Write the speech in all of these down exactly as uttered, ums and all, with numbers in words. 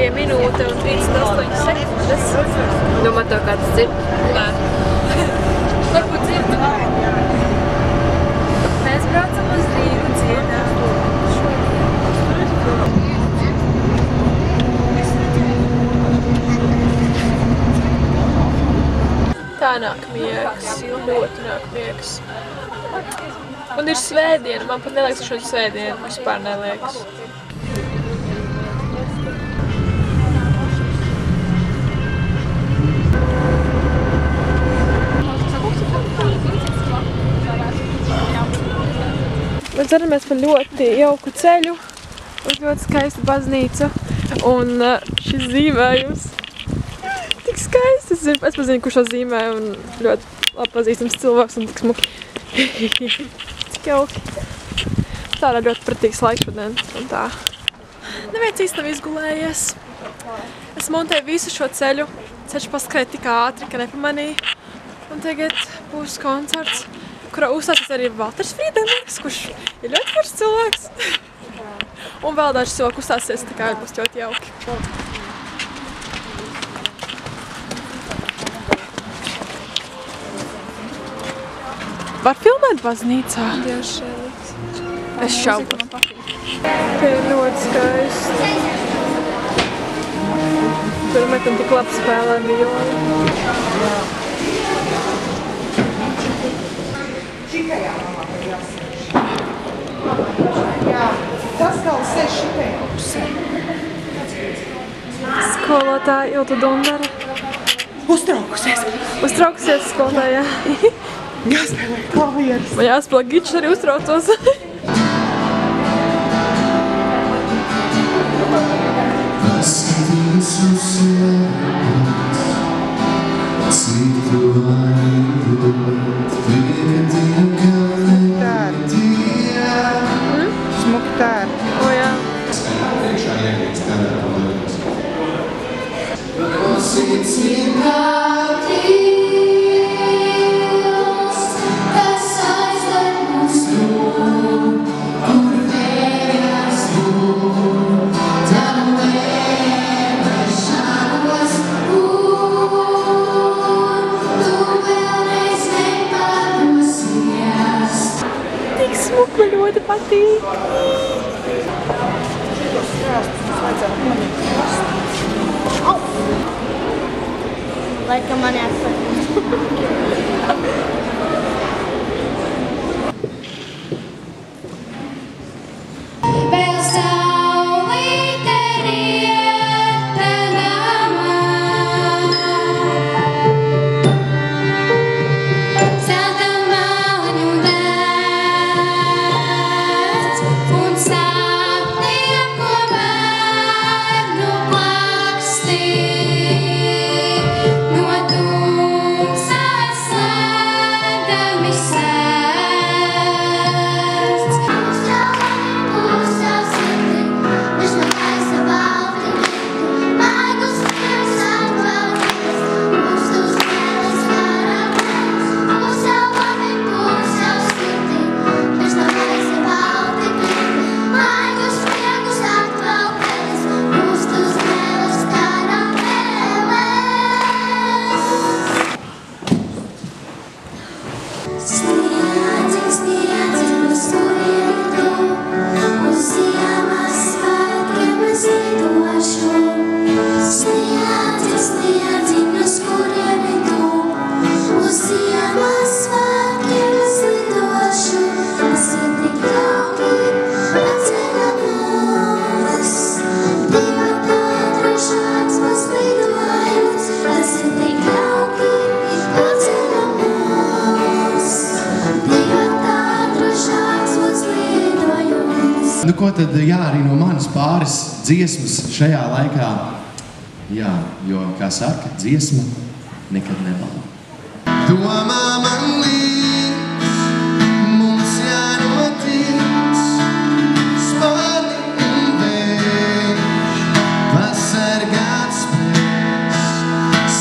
pie minūte un trīsdesmit astoņas sekundes. Nu, man to kāds dzird? Nē. Varbūt dzird? Mēs braucam uz Rīgu dziedām. Tā nāk miegs, ļoti nāk miegs. Un ir svētdiena, man pat neliekas šodien svētdiena, vispār neliekas. Mēs dzeramies par ļoti jauku ceļu, uz ļoti skaista baznīca un šis zīmējums. Tik skaisti, es pazinu, kurš to zīmē, un ļoti labi pazīstams cilvēks, un tik smuki. Cik jauki. Tā ir ļoti pratīgs laiks šodien, un tā. Neviens īsti nav izgulējies. Es montēju visu šo ceļu, ceļš paskrēja tik ātri, ka nepamanīju. Un tagad būs koncerts, kurā uzstāsies arī Valters Frīdenbergs, kurš ir ļoti foršs cilvēks. Un vēl daži cilvēki uzstāsies, tā kā būs ļoti jauki. Var filmēt baznīcā? Dievs šeit. Es šaubu. Tie ir ļoti skaisti. Pirmēt un tik labi spēlē violi. Tas kā sēž šitajā pusē. Skolotāja Ilta Dundara. Uztraukusies. Uztraukusies skolotāja. Jāspēlē klavieres. Man jāspēlē gičs, arī uztraucos. Smuki tēri. O jā. Patīk! Laika mani atsaka. Vēl saulīte rieta namā. Zelta mālaņu dārts. Un sāpniem, ko bērnu plakstī. No tumsas slēdami sēsts. Uz šaudami pusās sirdi, viņš man taisa balti grīti. Maigus nevis atbaldies, mums tu spēles karabēs. Uz šaudami pusās sirdi, viņš man taisa balti grīti. Maigus nevis atbaldies, mums tu spēles karabēs. Sniedzis, sniedzis, uz kurieni tu, uz ziemas svētkiem es lidošu. Sniedzis, sniedzis, uz kurieni tu, uz ziemas svētkiem es lidošu. Es ir tik jauki, atceļam mums, divi tātru šāds mēs lidojums. Es ir tik jauki, atceļam mums, divi tātru šāds mēs lidojums. Nu, ko tad, jā, arī no manas pāris dziesmas šajā laikā. Jā, jo, kā saka, dziesma nekad nebala. Domā man līdz, mums jānotiks, spāni un vējš, pasargāts spēks,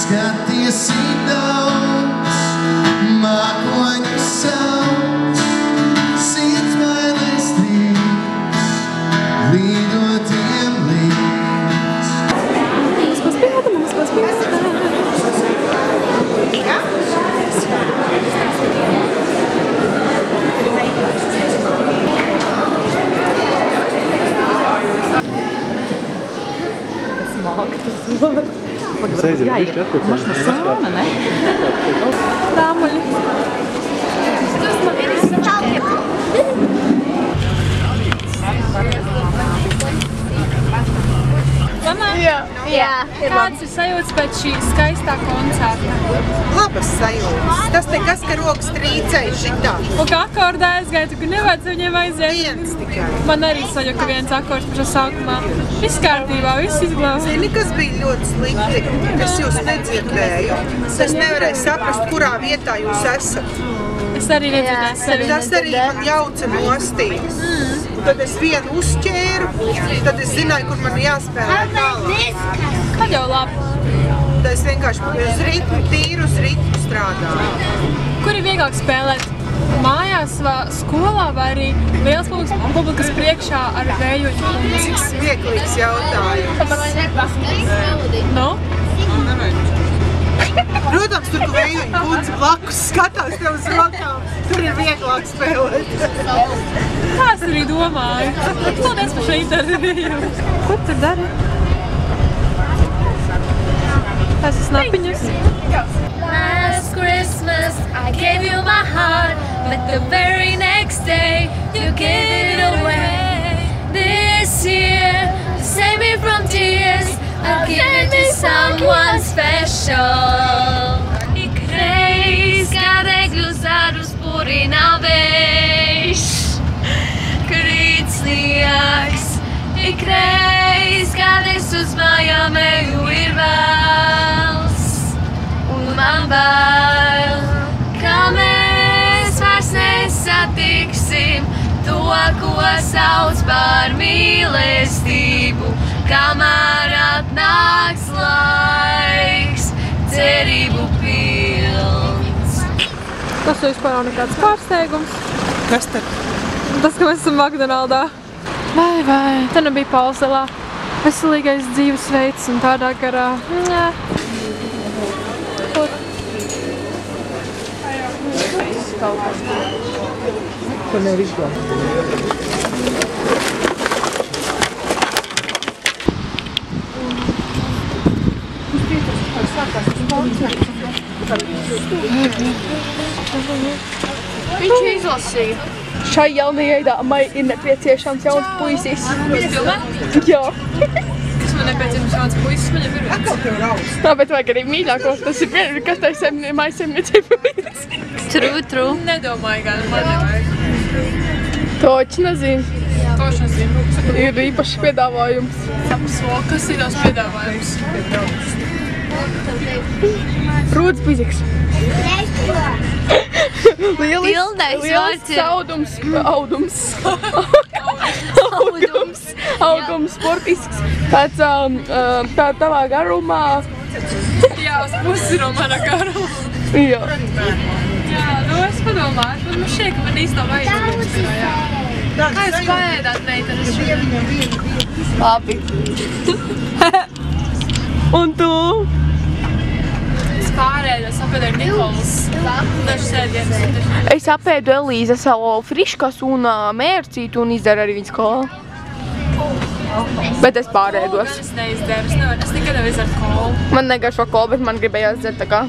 skaties ir daudz, mākoņu sauc, sirds bailēs trīks, lidotiem līdz. Можно самому, да? Там или... Jā, jā, ir labi. Kāds ir sajūtas pēc šī skaistā koncerta? Labas sajūtas. Tas te kas, ka rokas trīcēja šitā. Un ka akordā aizgāja, ka nevajadz viņiem aiziet. Viens tikai. Man arī sajuka viens akords pašā sākumā. Viss kārtībā, viss izglāvās. Zini, kas bija ļoti slikti, kas jūs nedzirdēju. Es nevarēju saprast, kurā vietā jūs esat. Es arī nedzirdēju sevi. Tas arī man jauca nostīmes. Tad es vienu uzķēru, tad es zināju, kur man jāspēlē tālāk. Tad jau labi. Tad es vienkārši uz ritmu, tīru uz ritmu strādāju. Kur ir vieglāk spēlēt? Mājās, skolā vai arī liels publikas priekšā ar vējoņu? Cik smieklīgs jautājums. Nu? Protams, tur, ka vējoņi būdzi blakus skatās tev uz rokām, tur ir vieglāk spēlēt. Tā es arī domāju. Paldies par šo interviju. Ko tu dari? Tas ir snapiņas. Last Christmas I gave you my heart, but the very next day you gave it away. This year, to save me from tears, I'll give it to someone special. Ik reiz, kad egļu zarus purināvēš. Ik reiz, kad es uz mājām eju, ir vēls, un man bail, ka mēs vairs nesatiksim to, ko sauc par mīlestību, kamēr atnāks laiks, cerību pilns. Tas vispār nav nekāds pārsteigums. Kas tad? Tas, ka mēs esam McDonaldā. Vai, vai, te nebija Pauzelā. Veselīgais dzīvesveids un tādā garā. Nē. Ko nevar izglāt. Viņš izlasīja. Šai jaunajai dāmai ir nepieciešams jauns puisis. Jā. Kas man nepieciešams jauns puisis, man jau ir viens. Tā, bet vajag arī mīļākos. Tas ir vienmēr, kas tā ir mājas saimniecība puisis. True, true. Nedomāju gan, man nevajag. Točna zini. Točna zini. Ir īpašs piedāvājums. So, kas ir tās piedāvājums? Rūdz puisiks. Liels saudums, audums, augums, augums, sportisks, tāds tavā garumā. Jā, uz pusi no mana garuma. Jā. Jā, nu es padomāju, man šķiet, ka man īsti nav vajadzības. Kā jūs paēdāt, meitenes? Labi. Un tu? Es apēdu ar Nikolas, dažas sēdienas. Es apēdu Elīze savu friškas un mērcītu un izdaru arī viņas kolu. Bet es pārēdos. Es neizderu, es nekad nevar izdert kolu. Man negaršo kolu, bet man gribējās dzert, tā kā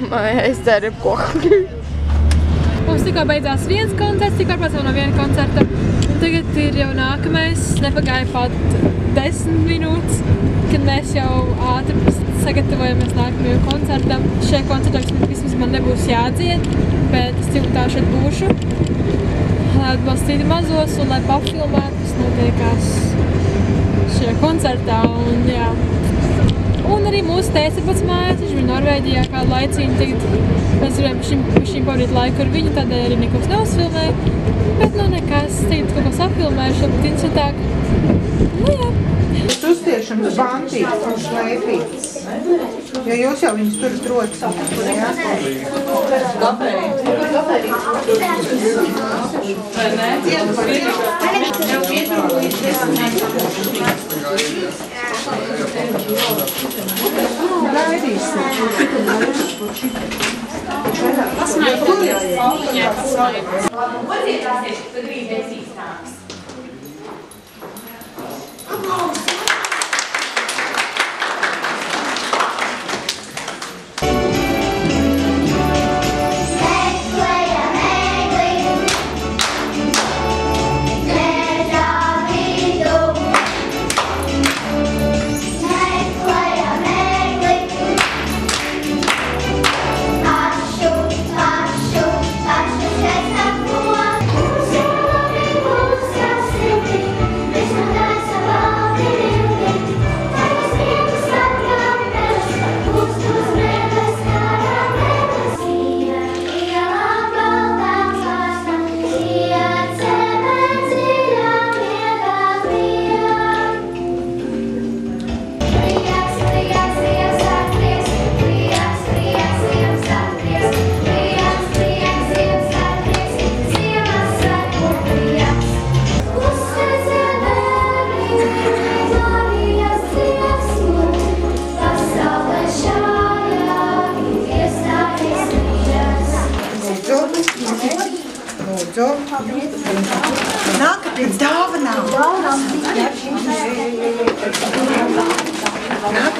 es dzeru ko. Mums tikko beidzās viens koncerts, tikko pārpēc no viena koncerta. Tagad ir jau nākamais, nepagāja pat desmit minūtes, kad mēs jau ātri sagatavojamies nākamajam koncertam. Šajā koncertam vismaz man nebūs jādziet, bet es cik tā šeit būšu. Lai atbalstītu mazos un lai papilmētu, kas notiekās šajā koncertā. Un, jā. Un arī mūsu tētis ir pats mājās, viņš bija Norvēģijā kādu laicīnu. Tagad mēs varējām šīm pavadīt laiku ar viņu, tādēļ arī nekas neuzfilmēja. Bet no nekas, tagad kaut kas apfilmēju, šeit interesantāk. Nu jā. Uztiešams bantīts un šleipīts, jo jūs jau viņus tur trocās. Aplausos!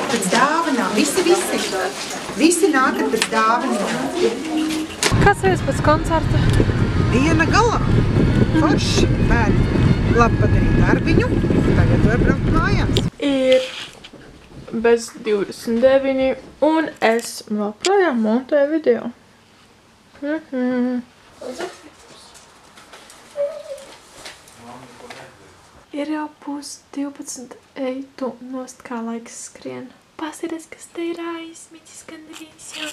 nāk pēc dāvanām, visi, visi, visi nāk pēc dāvanām. Kas vairs pēc koncerta? Diena galā. Forši, bērni. Labi padarīt darbiņu, tagad var braukt mājās. Ir bez divdesmit deviņi un es joprojām montēju video. Ir jau pus divpadsmit, ej tu nost, kā laiks skrien. Pasieties, kas te ir aizmiķis gandrīz jau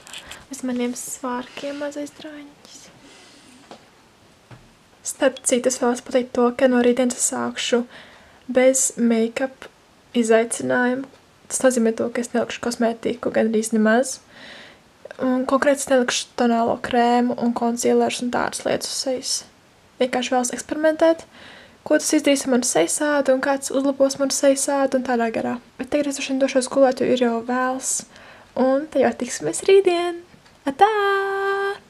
uz maniem svārkiem mazais drāņiķis. Starp citu, es vēlos pateikt to, ka no rītdienas es sākšu bez make-up izaicinājumu. Tas nozīmē to, ka es nelikšu kosmētiku gandrīz nemaz. Un konkrēti es nelikšu tonālo krēmu un konsilērus un tādas lietas uz sejas. Vienkārši vēlos eksperimentēt, ko tas izdarīs ar manu sejasādu un kāds uzlabos manu sejasādu un tādā garā. Bet tagad es šodien došos gulēt, jo ir jau vēls. Un tad jau tiksimies rītdien! Atā!